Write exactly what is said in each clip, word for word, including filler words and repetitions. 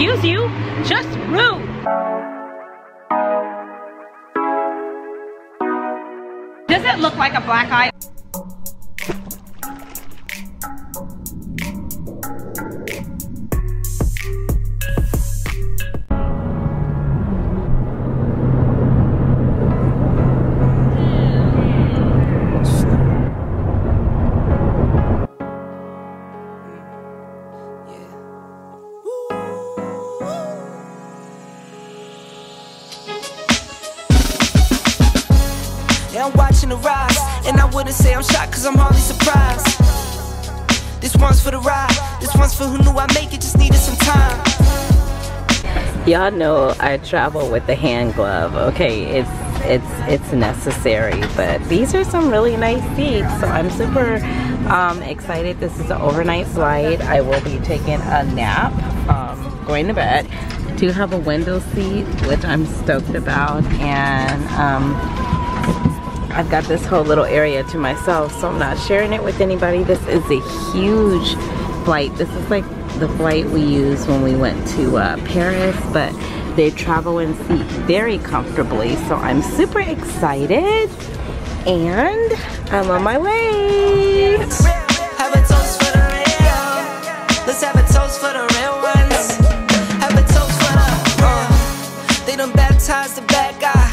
excuse you, just rude. Does it look like a black eye? Say I'm shocked cause I'm hardly surprised. This one's for the ride, this one's for who knew I make it, just needed some time. Y'all know I travel with the hand glove, okay? It's it's it's necessary, but these are some really nice seats, so I'm super um, excited. This is an overnight flight. I will be taking a nap, um, going to bed. I do have a window seat, which I'm stoked about, and um, I've got this whole little area to myself, so I'm not sharing it with anybody. This is a huge flight. This is like the flight we used when we went to uh, Paris, but they travel and seat very comfortably, so I'm super excited, and I'm on my way. Have a toast for the real. Let's have a toast for the real ones. Have a toast for the uh, they done baptized the bad guy.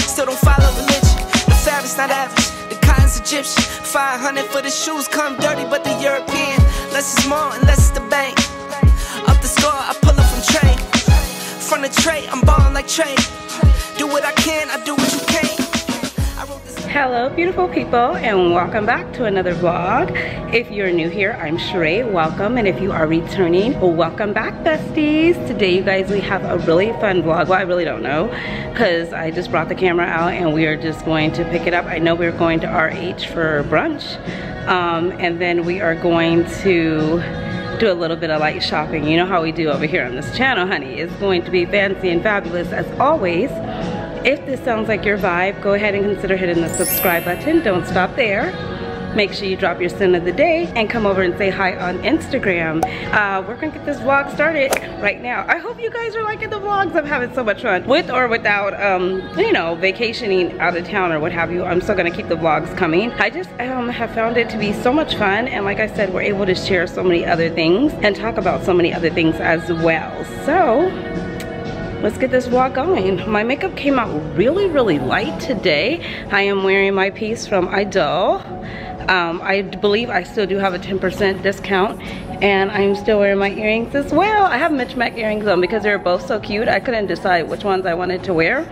Still don't follow religion. Not average, the cotton's Egyptian. Five hundred for the shoes, come dirty, but the European. Less is more, unless it's the bank. Up the score, I pull up from train. From the tray, I'm balling like Trey. Do what I can, I do what you can. Hello beautiful people, and welcome back to another vlog. If you're new here, I'm Sheree, welcome, and if you are returning, welcome back besties. Today you guys, we have a really fun vlog. Well, I really don't know because I just brought the camera out and we are just going to pick it up. I know we're going to R H for brunch, um, and then we are going to do a little bit of light shopping. You know how we do over here on this channel, honey. It's going to be fancy and fabulous as always. If this sounds like your vibe, go ahead and consider hitting the subscribe button. Don't stop there. Make sure you drop your sin of the day and come over and say hi on Instagram. Uh, we're gonna get this vlog started right now. I hope you guys are liking the vlogs. I'm having so much fun. With or without, um, you know, vacationing out of town or what have you, I'm still gonna keep the vlogs coming. I just um, have found it to be so much fun. And like I said, we're able to share so many other things and talk about so many other things as well. So, let's get this vlog going. My makeup came out really, really light today. I am wearing my piece from Idol. Um, I believe I still do have a ten percent discount, and I'm still wearing my earrings as well. I have Mitch Mac earrings on because they're both so cute. I couldn't decide which ones I wanted to wear.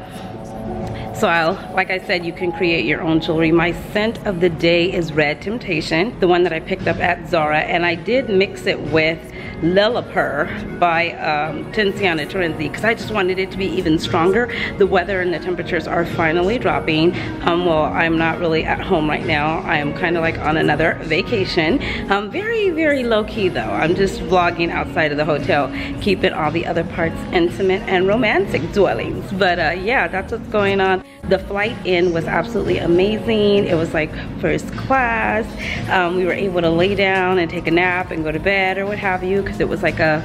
So I'll, like I said, you can create your own jewelry. My scent of the day is Red Temptation, the one that I picked up at Zara, and I did mix it with Lillipur by um, Tiziana Terenzi because I just wanted it to be even stronger. The weather and the temperatures are finally dropping. Um, well, I'm not really at home right now. I am kind of like on another vacation. Um, very, very low-key though. I'm just vlogging outside of the hotel, keeping all the other parts intimate and romantic dwellings. But uh, yeah, that's what's going on. The flight in was absolutely amazing. It was like first class. Um, we were able to lay down and take a nap and go to bed or what have you because it was like a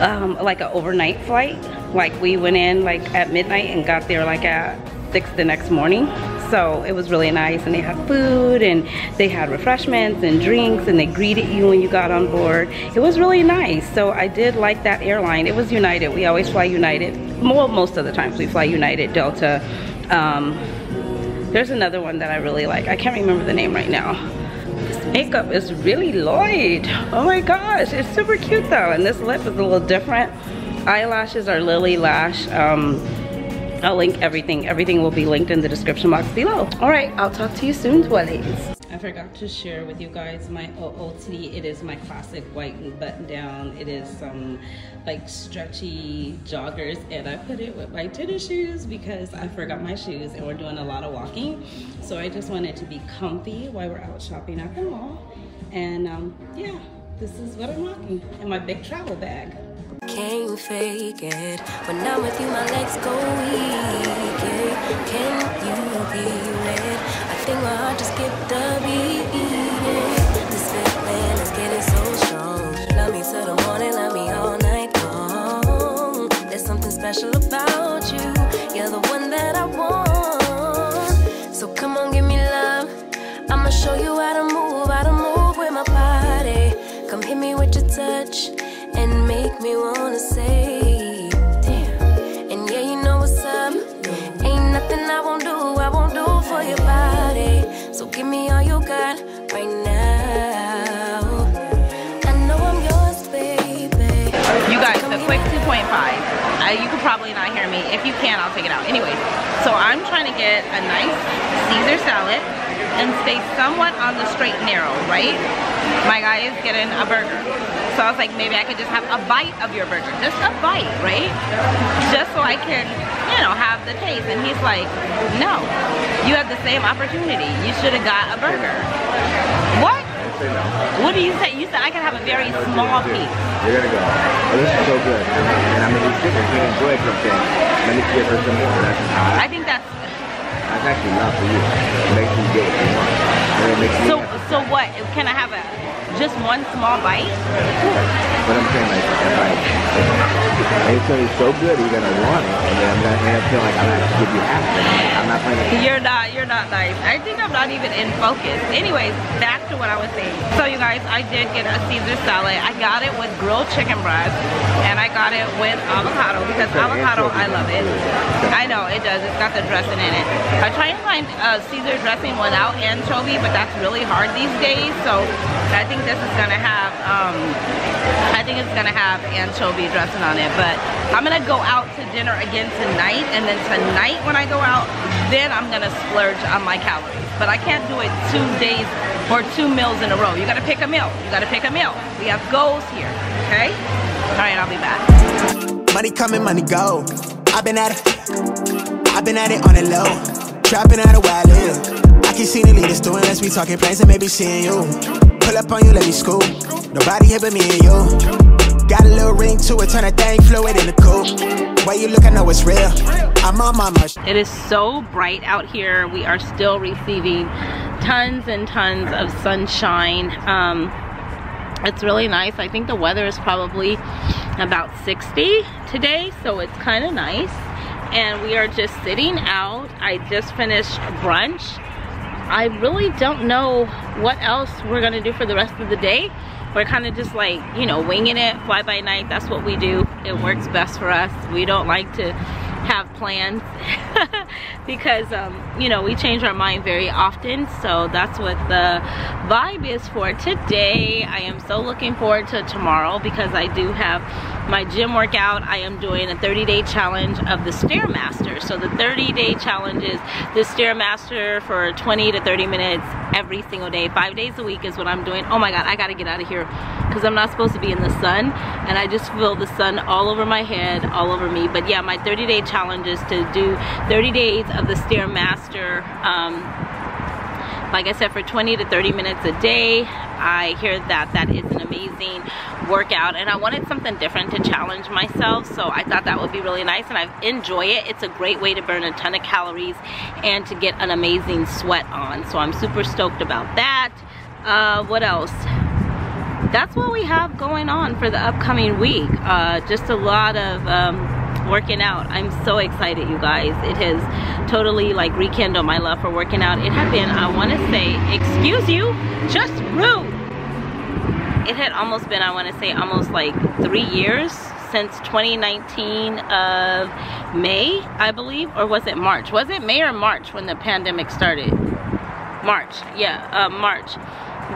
um, like an overnight flight. Like we went in like at midnight and got there like at six the next morning. So it was really nice, and they had food and they had refreshments and drinks, and they greeted you when you got on board. It was really nice. So I did like that airline. It was United. We always fly United. Well, most of the times we fly United, Delta. Um, there's another one that I really like. I can't remember the name right now. This makeup is really Lloyd. Oh my gosh, it's super cute though. And this lip is a little different. Eyelashes are Lily Lash. Um, I'll link everything. Everything will be linked in the description box below. All right, I'll talk to you soon, Dwellies. I forgot to share with you guys my O O T D. It is my classic white button down. It is some like stretchy joggers, and I put it with my tennis shoes because I forgot my shoes and we're doing a lot of walking. So I just wanted to be comfy while we're out shopping at the mall. And um, yeah, this is what I'm rocking in my big travel bag. Can't fake it. When I'm with you, my legs go weak. Can you feel it? I think my heart just skipped a beat. This fit, man, it's getting so strong. Love me till the morning, love me all night long. special about you. You're the one that I want. So come on, give me love. I'ma show you how to move, how to move with my body. Come hit me with your touch and make me wanna say, damn. And yeah, you know what's up. Ain't nothing I won't do, I won't do for your body. So give me all you got right now. I know I'm yours, baby. You guys, the quick two point five. Uh, you could probably not hear me. If you can, I'll take it out. Anyway, so I'm trying to get a nice Caesar salad and stay somewhat on the straight and narrow, right? My guy is getting a burger. So I was like, maybe I could just have a bite of your burger. Just a bite, right? Just so I can, you know, have the taste. And he's like, no, you have the same opportunity. You should have got a burger. What? What do you say? You said I can have a very no, small piece. You're gonna go, oh, this is so good. And I'm gonna be sick and enjoy something. Let me give her some more. That's I think that's... That's actually not for you. It makes you get what you want. It makes you so, so what? Can I have a just one small bite? Sure. But I'm saying like, like it's gonna be so good you're gonna want it. And then I'm gonna end up feeling like I'm gonna have to give you half of it. I'm not playing it. You're not, you're not nice. I think I'm not even in focus. Anyways, back to what I was saying. So you guys, I did get a Caesar salad. I got it with grilled chicken breast and I got it with avocado because avocado, I love it. I know, it does. It's got the dressing in it. I try and find a Caesar dressing without anchovy, but that's really hard these days. So I think this is gonna have, um, I think it's gonna have anchovy dressing on it, but I'm gonna go out to dinner again tonight, and then tonight when I go out, then I'm gonna splurge on my calories. But I can't do it two days or two meals in a row. You gotta pick a meal, you gotta pick a meal. We have goals here, okay? All right, I'll be back. Money coming, money go. I've been at it, I've been at it on the low. Trapping out a wild live. I keep seeing the leaders doing this, we talking plans and maybe seeing you. Pull up on you, let me scoop. Nobody here but me and you. Got a little ring to it, turn a thing fluid in the coupe. Where you look, I know it's real. I'm on my mush. It is so bright out here. We are still receiving tons and tons of sunshine. Um, it's really nice. I think the weather is probably about sixty today, so it's kind of nice. And we are just sitting out. I just finished brunch. I really don't know what else we're gonna do for the rest of the day. We're kind of just like, you know, winging it, fly by night. That's what we do. It works best for us. We don't like to have plans because, um, you know, we change our mind very often. So that's what the vibe is for today. I am so looking forward to tomorrow because I do have my gym workout. I am doing a thirty day challenge of the Stairmaster. So the thirty day challenge is the Stairmaster for twenty to thirty minutes every single day. Five days a week is what I'm doing. Oh my God, I gotta get out of here because I'm not supposed to be in the sun and I just feel the sun all over my head, all over me. But yeah, my thirty day challenge is to do thirty days of the Stairmaster. Um, like I said, for twenty to thirty minutes a day. I hear that that is an amazing workout and I wanted something different to challenge myself, so I thought that would be really nice and I enjoy it. It's a great way to burn a ton of calories and to get an amazing sweat on, so I'm super stoked about that. Uh, what else? That's what we have going on for the upcoming week. Uh, just a lot of um, working out. I'm so excited, you guys. It has totally like rekindled my love for working out. It had been, I want to say, excuse you, just rude. It had almost been, I want to say, almost like three years since twenty nineteen of May, I believe, or was it March? Was it May or March when the pandemic started? March, yeah, uh, March.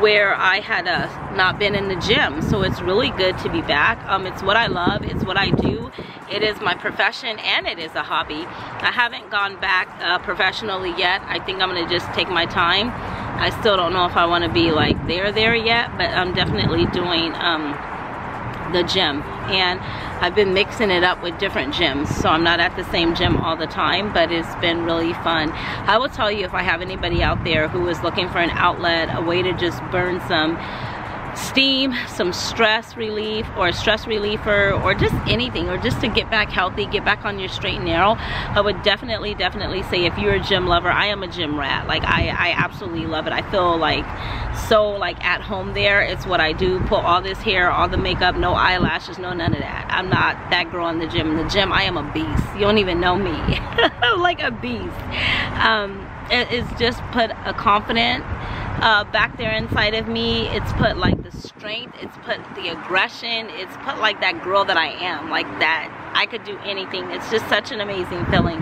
Where I had uh, not been in the gym, so it's really good to be back. Um, it's what I love, it's what I do, it is my profession and it is a hobby. I haven't gone back uh, professionally yet. I think I'm gonna just take my time. I still don't know if I want to be like there there yet, but I'm definitely doing um, the gym, and I've been mixing it up with different gyms, so I'm not at the same gym all the time, but it's been really fun. I will tell you, if I have anybody out there who is looking for an outlet, a way to just burn some steam, some stress relief or a stress reliever, or just anything, or just to get back healthy, get back on your straight and narrow, I would definitely definitely say if you're a gym lover, I am a gym rat. Like I, I absolutely love it. I feel like so like at home there. It's what I do. Put all this hair, all the makeup, no eyelashes, no none of that. I'm not that girl in the gym. In the gym I am a beast. You don't even know me. I'm like a beast. Um, it, it's just put a confident Uh, back there inside of me. It's put like the strength, it's put the aggression, it's put like that girl that I am, like that I could do anything. It's just such an amazing feeling.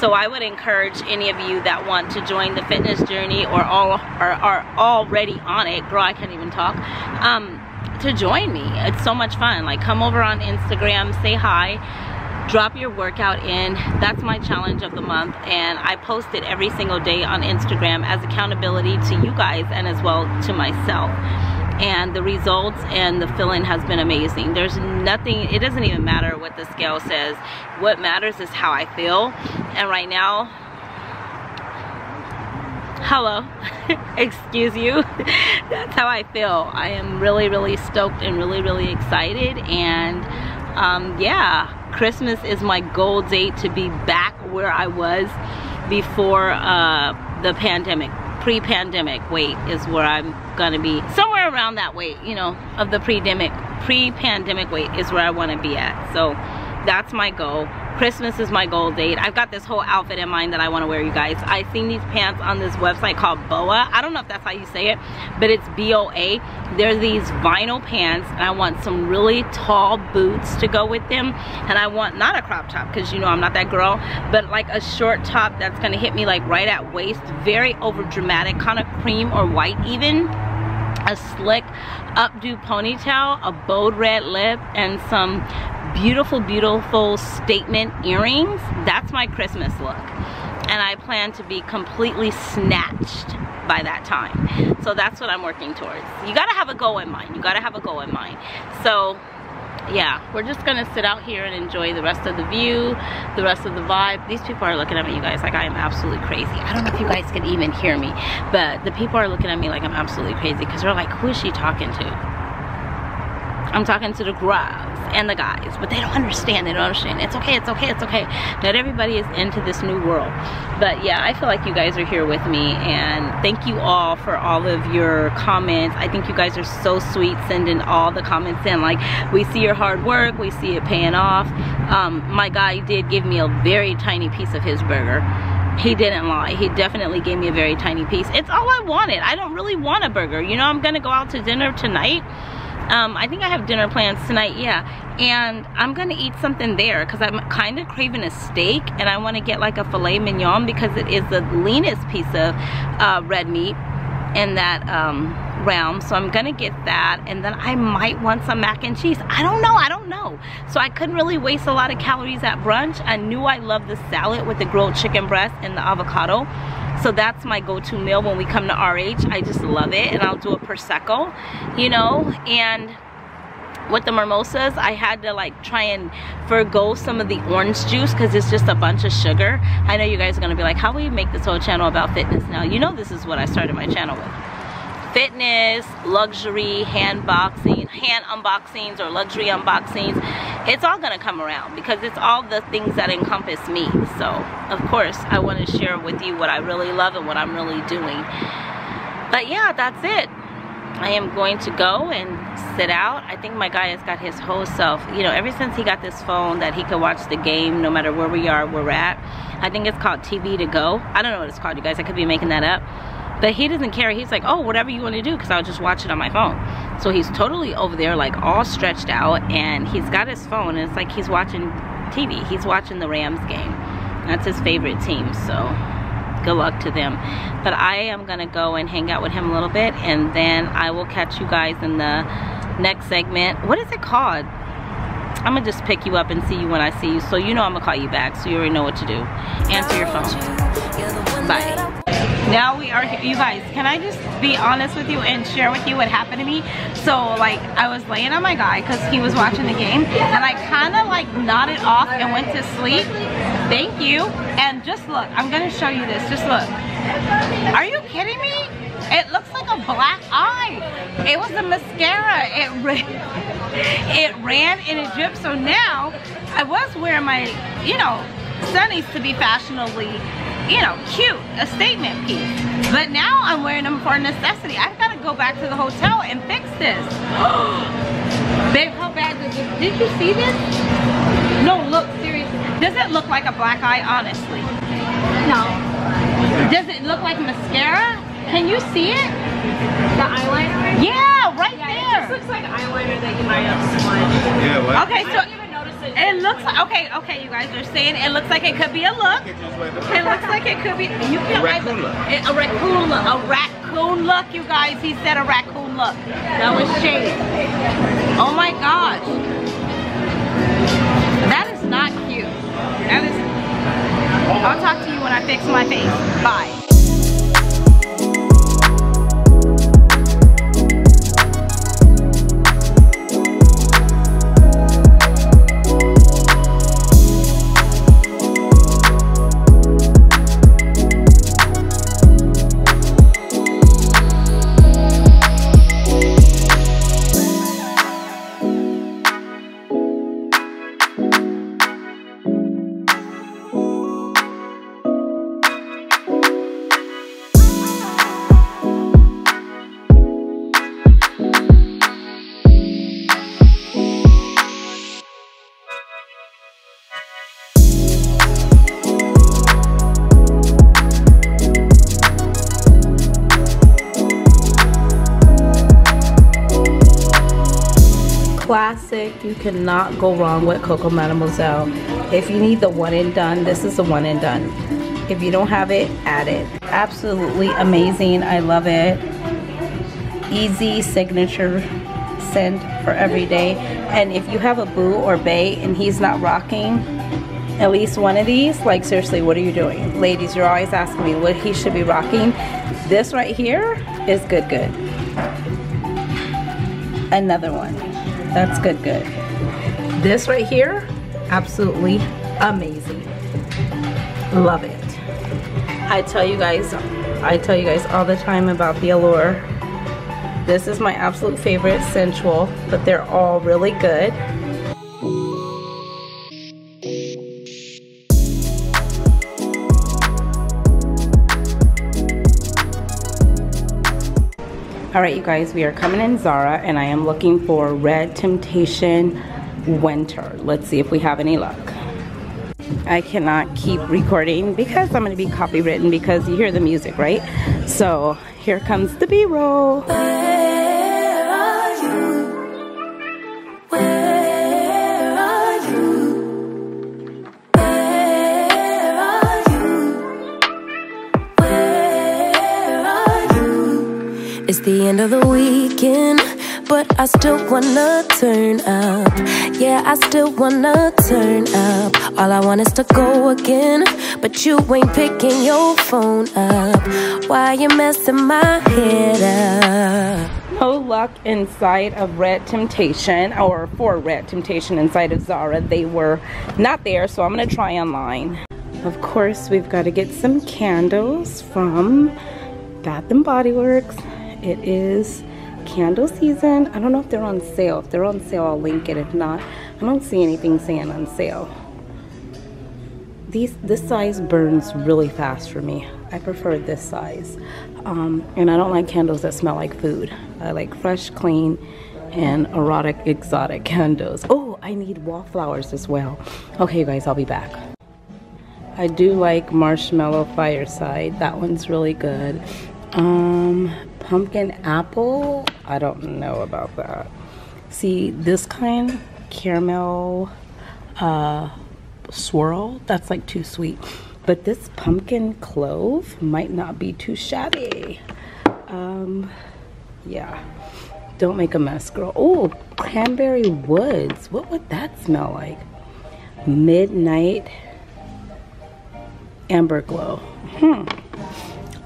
So I would encourage any of you that want to join the fitness journey or all are, are already on it. Girl, I can't even talk. Um, to join me. It's so much fun. Like come over on Instagram, say hi. Drop your workout in. That's my challenge of the month, and I post it every single day on Instagram as accountability to you guys and as well to myself. And the results and the feeling has been amazing. There's nothing, it doesn't even matter what the scale says. What matters is how I feel. And right now, hello, excuse you, that's how I feel. I am really, really stoked and really, really excited. And um, yeah. Christmas is my goal date to be back where I was before uh, the pandemic. Pre-pandemic weight is where I'm gonna be, somewhere around that weight, you know, of the pre-pandemic. Pre-pandemic weight is where I want to be at. So that's my goal. Christmas is my goal date. I've got this whole outfit in mind that I want to wear, you guys. I've seen these pants on this website called B O A. I don't know if that's how you say it, but it's B O A. They're these vinyl pants, and I want some really tall boots to go with them. And I want not a crop top, because you know I'm not that girl, but like a short top that's going to hit me like right at waist. Very over dramatic, kind of cream or white even. A slick updo ponytail, a bold red lip, and some beautiful, beautiful statement earrings. That's my Christmas look. And I plan to be completely snatched by that time. So that's what I'm working towards. You gotta have a goal in mind. You gotta have a goal in mind. So yeah, we're just gonna sit out here and enjoy the rest of the view, the rest of the vibe. These people are looking at me, you guys, like I am absolutely crazy. I don't know if you guys can even hear me, but the people are looking at me like I'm absolutely crazy, because they're like, who is she talking to? I'm talking to the grubs and the guys, but they don't understand. They don't understand. It's okay, it's okay, it's okay. Not everybody is into this new world. But yeah, I feel like you guys are here with me, and thank you all for all of your comments. I think you guys are so sweet sending all the comments in. Like, we see your hard work, we see it paying off. Um, my guy did give me a very tiny piece of his burger. He didn't lie. He definitely gave me a very tiny piece. It's all I wanted. I don't really want a burger. You know, I'm gonna go out to dinner tonight. Um, I think I have dinner plans tonight, yeah. And I'm gonna eat something there because I'm kind of craving a steak, and I want to get like a filet mignon because it is the leanest piece of uh, red meat in that um, realm. So I'm gonna get that, and then I might want some mac and cheese. I don't know, I don't know. So I couldn't really waste a lot of calories at brunch. I knew I loved the salad with the grilled chicken breast and the avocado. So that's my go-to meal when we come to R H. I just love it, and I'll do a Prosecco, you know. And with the mimosas, I had to like try and forgo some of the orange juice because it's just a bunch of sugar. I know you guys are gonna be like, how will you make this whole channel about fitness now? You know this is what I started my channel with. Fitness, luxury, hand boxing, hand unboxings or luxury unboxings. It's all gonna come around because it's all the things that encompass me. So of course I want to share with you what I really love and what I'm really doing. But yeah, that's it. I am going to go and sit out. I think my guy has got his whole self, you know, ever since he got this phone that he could watch the game no matter where we are, we're at. I think it's called T V to go. I don't know what it's called, you guys. I could be making that up. But he doesn't care. He's like, oh, whatever you want to do, because I'll just watch it on my phone. So he's totally over there, like, all stretched out, and he's got his phone, and it's like he's watching T V. He's watching the Rams game. That's his favorite team, so good luck to them. But I am going to go and hang out with him a little bit, and then I will catch you guys in the next segment. What is it called? I'm going to just pick you up and see you when I see you. So you know I'm going to call you back, so you already know what to do. Answer your phone. Bye. Now we are here. You guys, can I just be honest with you and share with you what happened to me? So like I was laying on my guy because he was watching the game, and I kind of like nodded off and went to sleep. Thank you. And just look, I'm gonna show you this. Just look. Are you kidding me? It looks like a black eye. It was a mascara. It ran, it ran and it dripped. So now I was wearing my, you know, sunnies to be fashionably, you know, cute, a statement piece. But now I'm wearing them for necessity. I've got to go back to the hotel and fix this. Babe, how bad is this? Did you see this? No, look, seriously. Does it look like a black eye, honestly? No. Does it look like mascara? Can you see it? The eyeliner? Yeah, right yeah, there. It just looks like eyeliner that you might have smudged. Yeah, what? Okay, so I even noticed it. It looks like, okay, okay, you guys are saying it looks like it could be a look. It looks like it could be, you can, a raccoon look. A raccoon look, a raccoon look, you guys. He said a raccoon look. That was shady. Oh my gosh. That is not cute. That is, I'll talk to you when I fix my face. Bye. Classic, you cannot go wrong with Coco Mademoiselle. If you need the one and done, this is the one and done. If you don't have it, add it. Absolutely amazing, I love it. Easy signature scent for every day. And if you have a boo or bae and he's not rocking at least one of these, like seriously, what are you doing? Ladies, you're always asking me what he should be rocking. This right here is good, good. Another one. That's good, good. This right here, absolutely amazing. Love it. I tell you guys, I tell you guys all the time about the Allure. This is my absolute favorite, sensual, but they're all really good. Alright you guys, we are coming in Zara and I am looking for Red Temptation Winter. Let's see if we have any luck. I cannot keep recording because I'm going to be copywritten because you hear the music, right? So here comes the B-roll. It's the end of the weekend, but I still wanna turn up. Yeah, I still wanna turn up. All I want is to go again, but you ain't picking your phone up. Why you messing my head up? No luck inside of Red Temptation, or for Red Temptation inside of Zara. They were not there, so I'm gonna try online. Of course, we've got to get some candles from Bath and Body Works. It is candle season. I don't know if they're on sale. If they're on sale, I'll link it. If not, I don't see anything saying on sale. These, this size burns really fast for me. I prefer this size. Um, and I don't like candles that smell like food. I like fresh, clean, and erotic, exotic candles. Oh, I need wallflowers as well. Okay, you guys, I'll be back. I do like Marshmallow Fireside. That one's really good. Um... Pumpkin apple, I don't know about that. See, this kind, caramel uh, swirl, that's like too sweet. But this pumpkin clove might not be too shabby. Um, yeah, don't make a mess, girl. Oh, cranberry woods, what would that smell like? Midnight amber glow, hmm.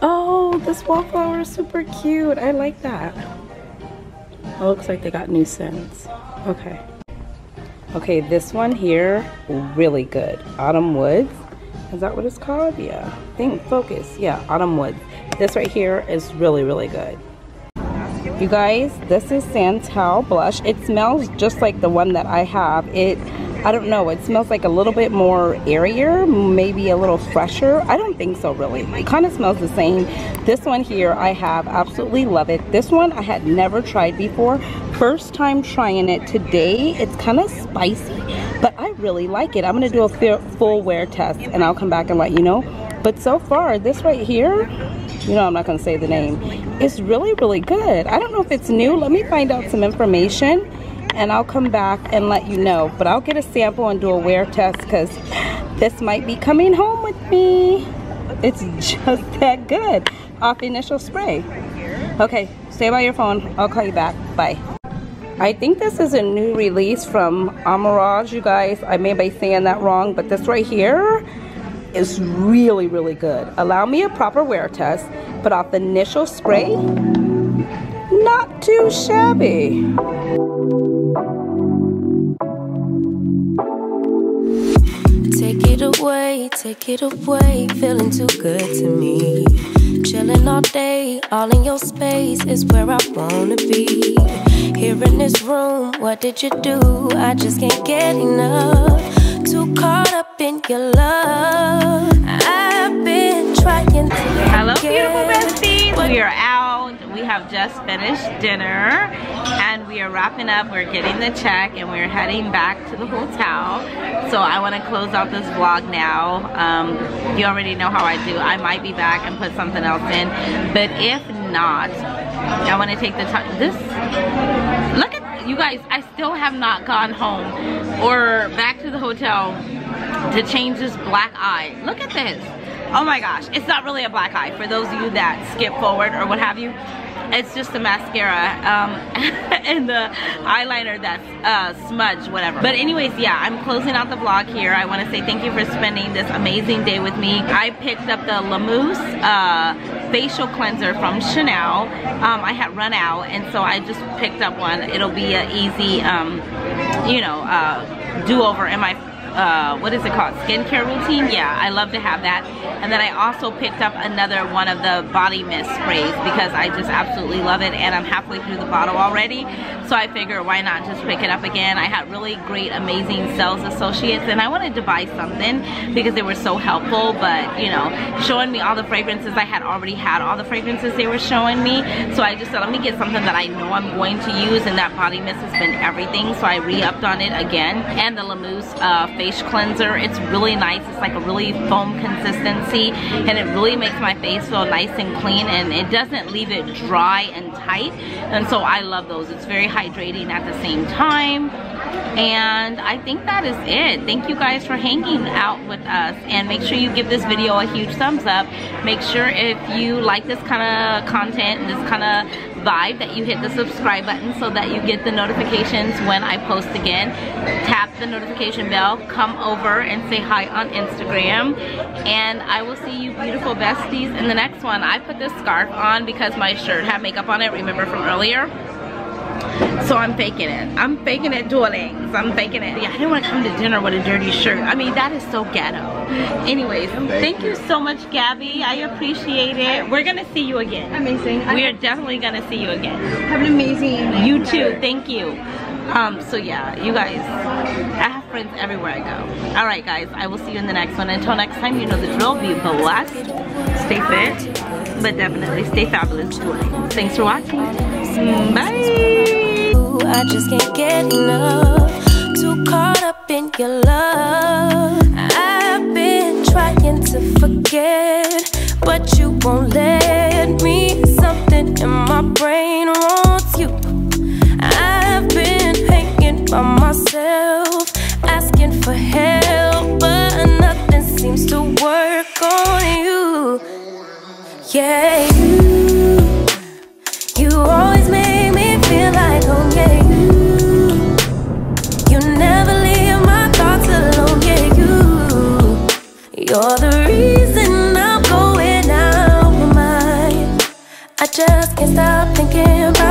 Oh, this wallflower is super cute. I like that. It looks like they got new scents. Okay. Okay, this one here, really good. Autumn Woods. Is that what it's called? Yeah. Think Focus. Yeah, Autumn Woods. This right here is really, really good. You guys, this is Santal Blush. It smells just like the one that I have. It, I don't know, it smells like a little bit more airier, maybe a little fresher. I don't think so, really. It kind of smells the same. This one here I have, absolutely love it. This one I had never tried before. First time trying it today. It's kind of spicy, but I really like it. I'm going to do a full wear test, and I'll come back and let you know. But so far, this right here, you know I'm not going to say the name, it's really, really good. I don't know if it's new. Let me find out some information, and I'll come back and let you know. But I'll get a sample and do a wear test because this might be coming home with me. It's just that good. Off initial spray. Okay, stay by your phone. I'll call you back. Bye. I think this is a new release from Amouage, you guys. I may be saying that wrong, but this right here is really, really good. Allow me a proper wear test, but off the initial spray, not too shabby. Take it away, take it away, feeling too good to me. Chilling all day, all in your space is where I wanna be. Here in this room, what did you do? I just can't get enough. Too caught up in your love. I've been trying to. Hello, beautiful besties. We are out. We have just finished dinner, and we are wrapping up. We're getting the check, and we're heading back to the hotel. So I want to close out this vlog now. Um, you already know how I do. I might be back and put something else in, but if not, I want to take the time. This. Look at. You guys, I still have not gone home or back to the hotel to change this black eye. Look at this. Oh my gosh. It's not really a black eye for those of you that skip forward or what have you. It's just the mascara um, and the eyeliner that's uh, smudged, whatever. But anyways, yeah, I'm closing out the vlog here. I want to say thank you for spending this amazing day with me. I picked up the La Mousse uh, facial cleanser from Chanel. Um, I had run out, and so I just picked up one. It'll be an easy, um, you know, uh, do-over in my... Uh, what is it called? Skincare routine? Yeah, I love to have that. And then I also picked up another one of the body mist sprays because I just absolutely love it, and I'm halfway through the bottle already. So I figured why not just pick it up again. I had really great, amazing sales associates, and I wanted to buy something because they were so helpful. But you know, showing me all the fragrances, I had already had all the fragrances they were showing me. So I just said, let me get something that I know I'm going to use, and that body mist has been everything. So I re-upped on it again. And the La Mousse uh, face cleanser. It's really nice. It's like a really foam consistency, and it really makes my face feel nice and clean, and it doesn't leave it dry and tight. And so I love those. It's very hydrating at the same time. And I think that is it. Thank you guys for hanging out with us, and make sure you give this video a huge thumbs up. Make sure if you like this kind of content and this kind of vibe that you hit the subscribe button so that you get the notifications when I post again. Tap the notification bell, come over and say hi on Instagram, and I will see you beautiful besties in the next one. I put this scarf on because my shirt had makeup on it, remember, from earlier. So I'm faking it. I'm faking it dueling. I'm faking it. Yeah, I didn't want to come to dinner with a dirty shirt. I mean, that is so ghetto. Anyways, thank, thank you. you so much, Gabby. I appreciate it. We're going to see you again. Amazing. We are definitely going to see you again. Have an amazing evening. You too. Thank you. Um, so yeah, you guys, I have friends everywhere I go. All right, guys. I will see you in the next one. Until next time, you know the drill. Be blessed. Stay fit. But definitely stay fabulous dueling. Thanks for watching. Bye. I just can't get enough. Too caught up in your love. I've been trying to forget, but you won't let me. Something in my brain wants you. I've been hanging by myself, asking for help, but nothing seems to work on you. Yeah, you, you always make. You're the reason I'm going out of my mind. I just can't stop thinking about